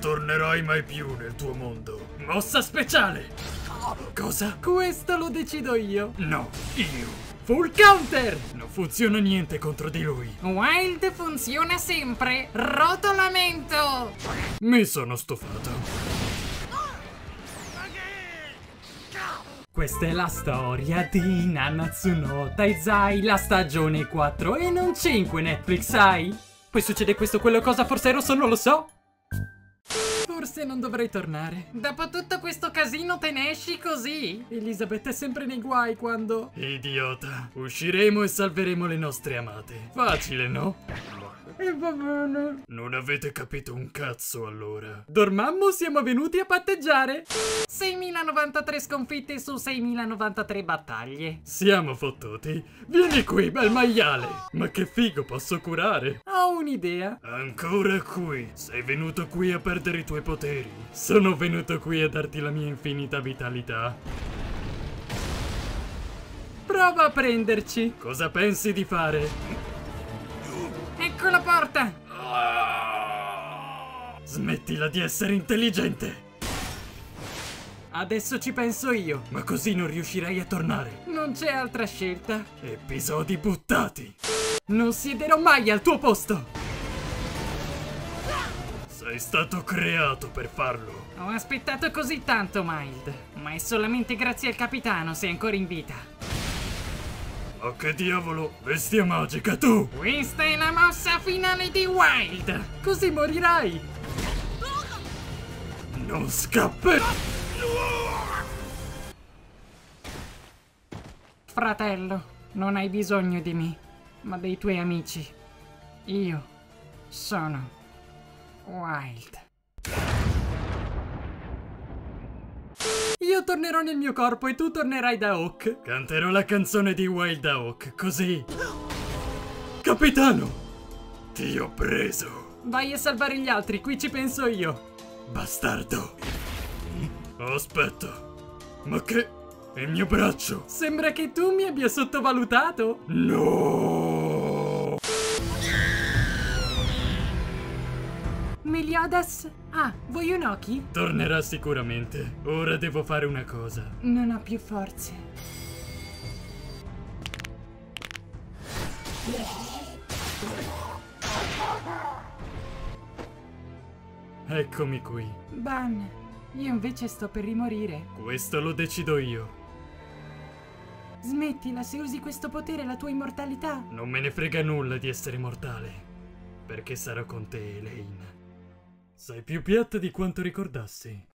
tornerai mai più nel tuo mondo. Mossa speciale! Cosa? Questo lo decido io. No, io. Full counter! Non funziona niente contro di lui. Wild funziona sempre. Rotolamento! Mi sono stufato. Questa è la storia di Nanatsu no Taizai, la stagione 4 e non 5 Netflix, sai? Poi succede questo, quello, cosa, forse è rosso, non lo so. Forse non dovrei tornare. Dopo tutto questo casino te ne esci così? Elisabeth è sempre nei guai quando... Idiota, usciremo e salveremo le nostre amate. Facile, no? E va bene. Non avete capito un cazzo allora. Dormammu, siamo venuti a patteggiare. 6.093 sconfitte su 6.093 battaglie. Siamo fottuti. Vieni qui, bel maiale. Ma che figo, posso curare? Ho un'idea. Ancora qui? Sei venuto qui a perdere i tuoi poteri? Sono venuto qui a darti la mia infinita vitalità. Prova a prenderci. Cosa pensi di fare? Ecco la porta! Smettila di essere intelligente! Adesso ci penso io. Ma così non riuscirai a tornare. Non c'è altra scelta. Episodi buttati. Non siederò mai al tuo posto. Sei stato creato per farlo. Ho aspettato così tanto, Mild. Ma è solamente grazie al capitano se è ancora in vita. Oh, che diavolo, bestia magica tu! Questa è la mossa finale di Wild! Così morirai! Non scapperò! Fratello, non hai bisogno di me, ma dei tuoi amici. Io sono Wild. Io tornerò nel mio corpo e tu tornerai da Hawk. Canterò la canzone di Wild da Hawk, così... Capitano! Ti ho preso. Vai a salvare gli altri, qui ci penso io. Bastardo. Aspetta. Ma che... è il mio braccio. Sembra che tu mi abbia sottovalutato. No. Meliodas... Ah, vuoi un occhi? Tornerà sicuramente. Ora devo fare una cosa. Non ho più forze. Eccomi qui. Ban, io invece sto per rimorire. Questo lo decido io. Smettila, se usi questo potere la tua immortalità. Non me ne frega nulla di essere mortale. Perché sarò con te, Elaine. Sei più piatta di quanto ricordassi.